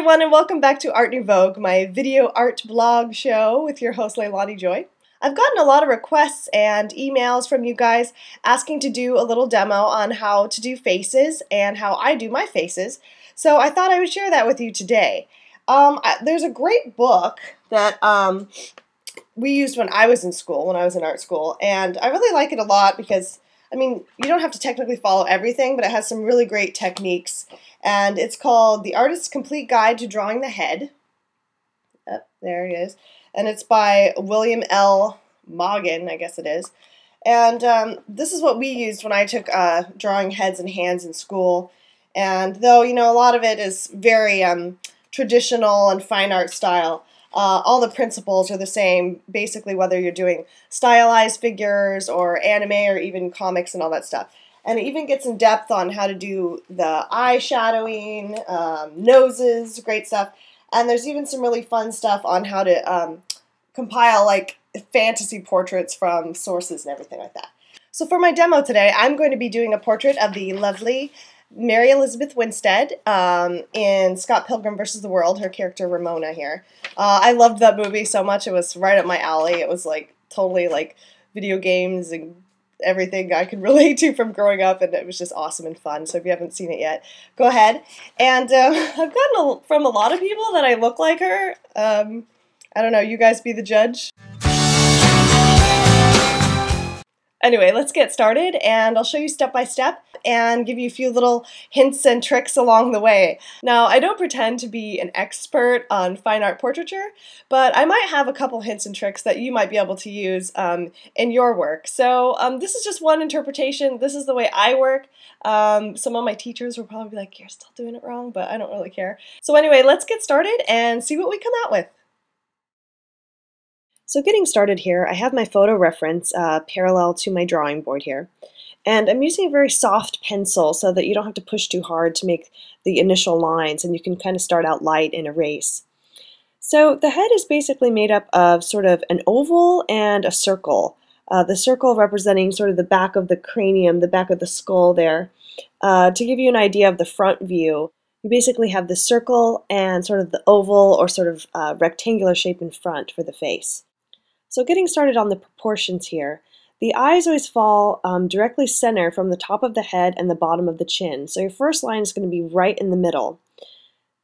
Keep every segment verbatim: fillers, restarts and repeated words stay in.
everyone, and welcome back to Art Nouveau, my video art blog show with your host, Leilani Joy. I've gotten a lot of requests and emails from you guys asking to do a little demo on how to do faces and how I do my faces, so I thought I would share that with you today. Um, I, there's a great book that um, we used when I was in school, when I was in art school, and I really like it a lot because, I mean, you don't have to technically follow everything, but it has some really great techniques. And it's called The Artist's Complete Guide to Drawing the Head. Oh, there it is. And it's by William L. Moggin, I guess it is. And um, this is what we used when I took uh, drawing heads and hands in school. And though, you know, a lot of it is very um, traditional and fine art style, Uh, all the principles are the same, basically, whether you're doing stylized figures or anime or even comics and all that stuff. And it even gets in depth on how to do the eye shadowing, um, noses, great stuff. And there's even some really fun stuff on how to um, compile like fantasy portraits from sources and everything like that. So for my demo today, I'm going to be doing a portrait of the lovely Mary Elizabeth Winstead um, in Scott Pilgrim versus the World, her character Ramona here. Uh, I loved that movie so much. It was right up my alley. It was like totally like video games and everything I could relate to from growing up, and it was just awesome and fun. So if you haven't seen it yet, go ahead. And um, I've gotten a, from a lot of people that I look like her. Um, I don't know. You guys be the judge. Anyway, let's get started, and I'll show you step by step and give you a few little hints and tricks along the way. Now, I don't pretend to be an expert on fine art portraiture, but I might have a couple hints and tricks that you might be able to use um, in your work. So um, this is just one interpretation. This is the way I work. Um, some of my teachers will probably be like, you're still doing it wrong, but I don't really care. So anyway, let's get started and see what we come out with. So getting started here, I have my photo reference uh, parallel to my drawing board here. And I'm using a very soft pencil so that you don't have to push too hard to make the initial lines, and you can kind of start out light and erase. So the head is basically made up of sort of an oval and a circle. Uh, the circle representing sort of the back of the cranium, the back of the skull there. Uh, to give you an idea of the front view, you basically have the circle and sort of the oval or sort of uh, rectangular shape in front for the face. So getting started on the proportions here, the eyes always fall um, directly center from the top of the head and the bottom of the chin. So your first line is going to be right in the middle.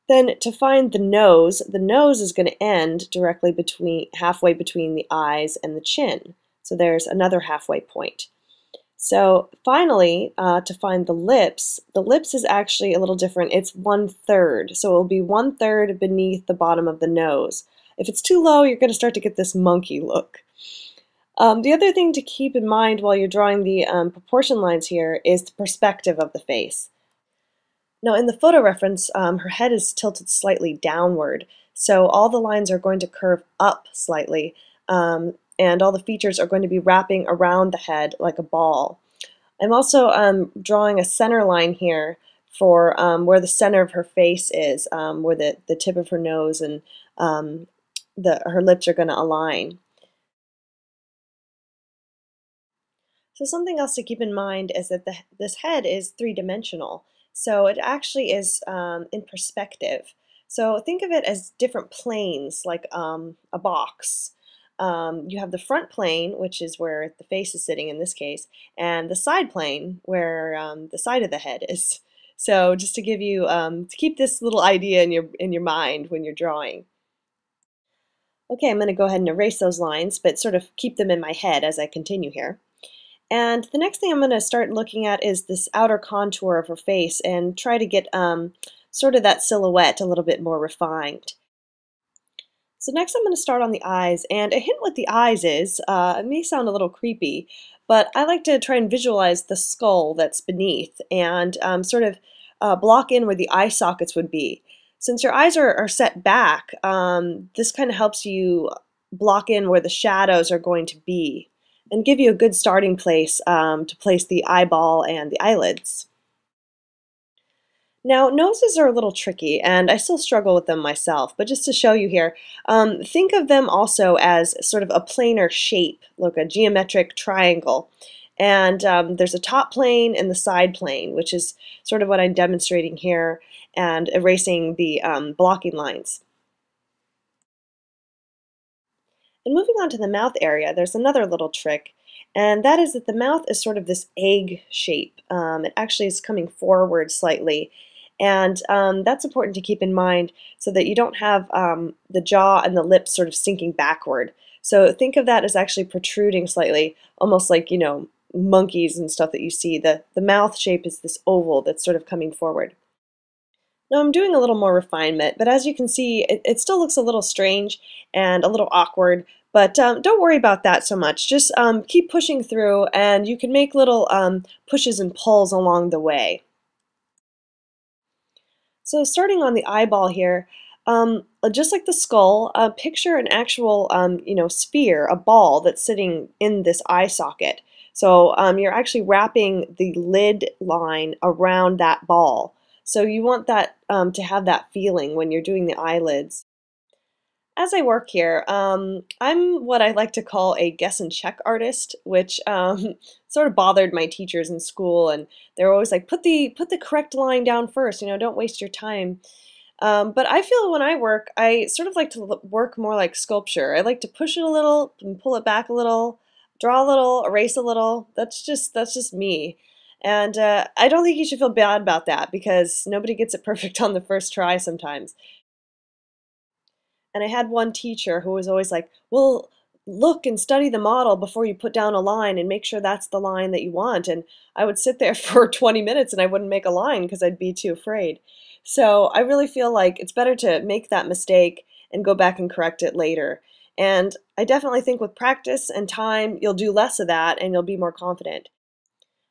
Then to find the nose, the nose is going to end directly between, halfway between the eyes and the chin. So there's another halfway point. So finally, uh, to find the lips, the lips is actually a little different. It's one third. So it will be one third beneath the bottom of the nose. If it's too low, you're going to start to get this monkey look. Um, the other thing to keep in mind while you're drawing the um, proportion lines here is the perspective of the face. Now in the photo reference, um, her head is tilted slightly downward, so all the lines are going to curve up slightly, um, and all the features are going to be wrapping around the head like a ball. I'm also um, drawing a center line here for um, where the center of her face is, um, where the, the tip of her nose and um, The, her lips are going to align. So something else to keep in mind is that the, this head is three-dimensional, so it actually is um, in perspective. So think of it as different planes, like um, a box. Um, you have the front plane, which is where the face is sitting in this case, and the side plane, where um, the side of the head is. So just to give you, um, to keep this little idea in your, in your mind when you're drawing. Okay, I'm going to go ahead and erase those lines, but sort of keep them in my head as I continue here. And the next thing I'm going to start looking at is this outer contour of her face and try to get um, sort of that silhouette a little bit more refined. So next I'm going to start on the eyes, and a hint what the eyes is, uh, it may sound a little creepy, but I like to try and visualize the skull that's beneath and um, sort of uh, block in where the eye sockets would be. Since your eyes are, are set back, um, this kind of helps you block in where the shadows are going to be and give you a good starting place um, to place the eyeball and the eyelids. Now, noses are a little tricky, and I still struggle with them myself, but just to show you here, um, think of them also as sort of a planar shape, like a geometric triangle. And um, there's a top plane and the side plane, which is sort of what I'm demonstrating here, and erasing the um, blocking lines. And moving on to the mouth area, there's another little trick, and that is that the mouth is sort of this egg shape. Um, it actually is coming forward slightly, and um, that's important to keep in mind so that you don't have um, the jaw and the lips sort of sinking backward. So think of that as actually protruding slightly, almost like, you know, monkeys and stuff that you see. The, the mouth shape is this oval that's sort of coming forward. Now I'm doing a little more refinement, but as you can see, it, it still looks a little strange and a little awkward, but um, don't worry about that so much. Just um, keep pushing through, and you can make little um, pushes and pulls along the way. So starting on the eyeball here, um, just like the skull, uh, picture an actual um, you know, sphere, a ball that's sitting in this eye socket. So um, you're actually wrapping the lid line around that ball. So you want that um, to have that feeling when you're doing the eyelids. As I work here, um, I'm what I like to call a guess and check artist, which um, sort of bothered my teachers in school, and they're always like, put the put the correct line down first, you know, don't waste your time. Um, but I feel when I work, I sort of like to work more like sculpture. I like to push it a little and pull it back a little, draw a little, erase a little. That's just that's just me. And uh, I don't think you should feel bad about that, because nobody gets it perfect on the first try sometimes. And I had one teacher who was always like, well, look and study the model before you put down a line and make sure that's the line that you want. And I would sit there for twenty minutes and I wouldn't make a line because I'd be too afraid. So I really feel like it's better to make that mistake and go back and correct it later. And I definitely think with practice and time, you'll do less of that and you'll be more confident.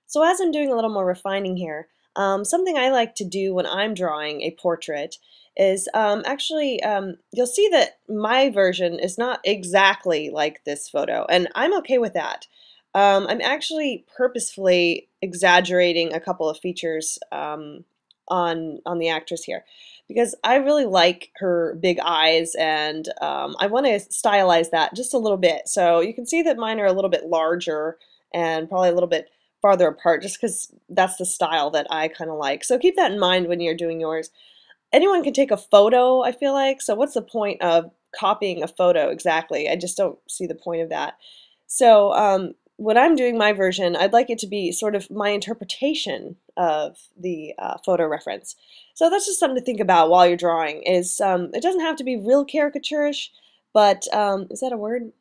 So as I'm doing a little more refining here, um, something I like to do when I'm drawing a portrait is um, actually, um, you'll see that my version is not exactly like this photo, and I'm okay with that. Um, I'm actually purposefully exaggerating a couple of features um, on, on the actress here, because I really like her big eyes, and um, I want to stylize that just a little bit. So you can see that mine are a little bit larger and probably a little bit farther apart, just because that's the style that I kind of like. So keep that in mind when you're doing yours. Anyone can take a photo, I feel like, so what's the point of copying a photo exactly? I just don't see the point of that. So um, when I'm doing my version, I'd like it to be sort of my interpretation of the uh, photo reference. So that's just something to think about while you're drawing. Is um, it doesn't have to be real caricaturish, but um, is that a word?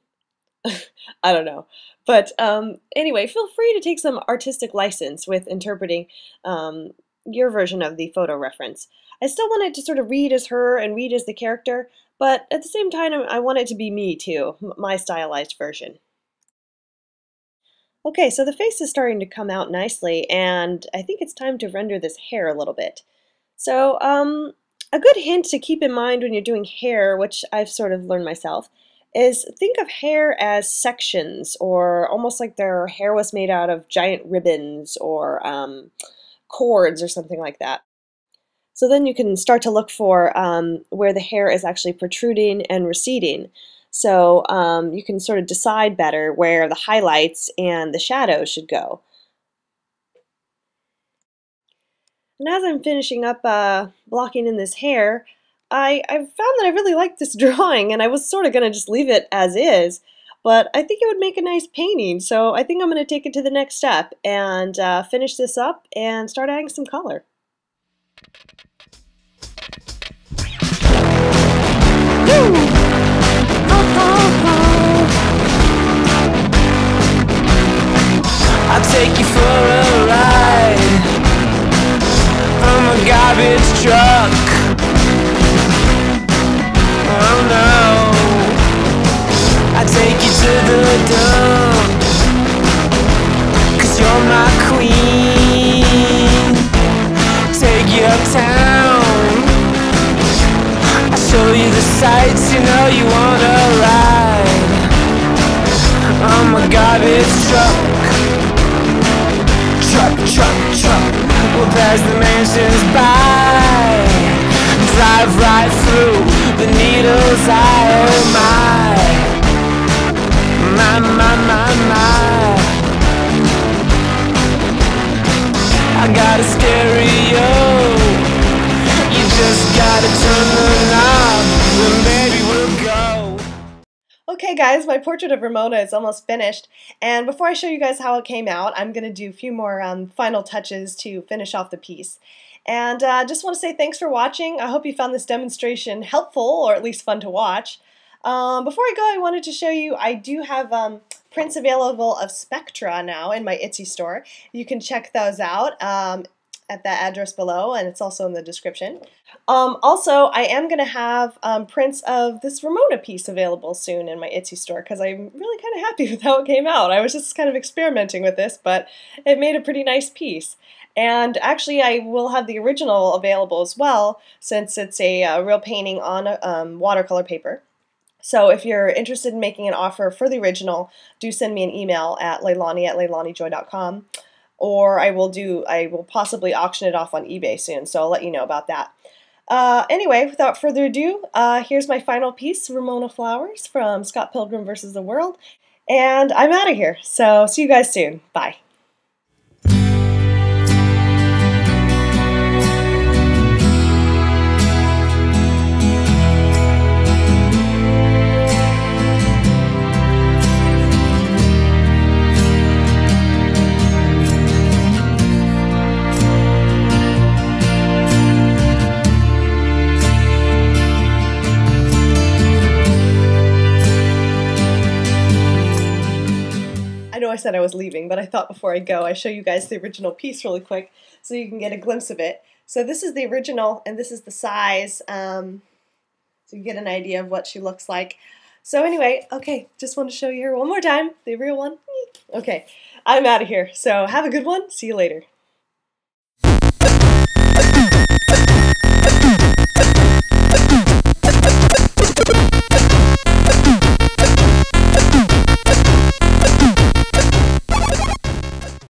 I don't know. But um, anyway, feel free to take some artistic license with interpreting um, your version of the photo reference. I still want it to sort of read as her and read as the character, but at the same time, I want it to be me too, my stylized version. Okay, so the face is starting to come out nicely, and I think it's time to render this hair a little bit. So um, a good hint to keep in mind when you're doing hair, which I've sort of learned myself, is think of hair as sections, or almost like their hair was made out of giant ribbons or um, cords or something like that. So then you can start to look for um, where the hair is actually protruding and receding. So um, you can sort of decide better where the highlights and the shadows should go. And as I'm finishing up uh, blocking in this hair, I, I found that I really liked this drawing, and I was sort of going to just leave it as is, but I think it would make a nice painting, so I think I'm going to take it to the next step and uh, finish this up and start adding some color. I'll take you for a ride from a garbage truck. Oh no, I take you to the dump, 'cause you're my queen. Take you uptown. Okay guys, my portrait of Ramona is almost finished, and before I show you guys how it came out, I'm going to do a few more um, final touches to finish off the piece. And I uh, just want to say thanks for watching. I hope you found this demonstration helpful, or at least fun to watch. Um, before I go, I wanted to show you, I do have um, prints available of Spectra now in my Etsy store. You can check those out um, at that address below, and it's also in the description. Um, also, I am going to have um, prints of this Ramona piece available soon in my Etsy store, because I'm really kind of happy with how it came out. I was just kind of experimenting with this, but it made a pretty nice piece. And actually, I will have the original available as well, since it's a, a real painting on a, um, watercolor paper. So if you're interested in making an offer for the original, do send me an email at leilani at leilani joy dot com, or I will do I will possibly auction it off on eBay soon, so I'll let you know about that. Uh, anyway, without further ado, uh, here's my final piece, Ramona Flowers from Scott Pilgrim versus the World, and I'm out of here. So see you guys soon. Bye. I said I was leaving, but I thought before I go, I show you guys the original piece really quick so you can get a glimpse of it. So this is the original, and this is the size, um, so you get an idea of what she looks like. So anyway, okay, just want to show you her one more time, the real one. Okay, I'm out of here, so have a good one, see you later.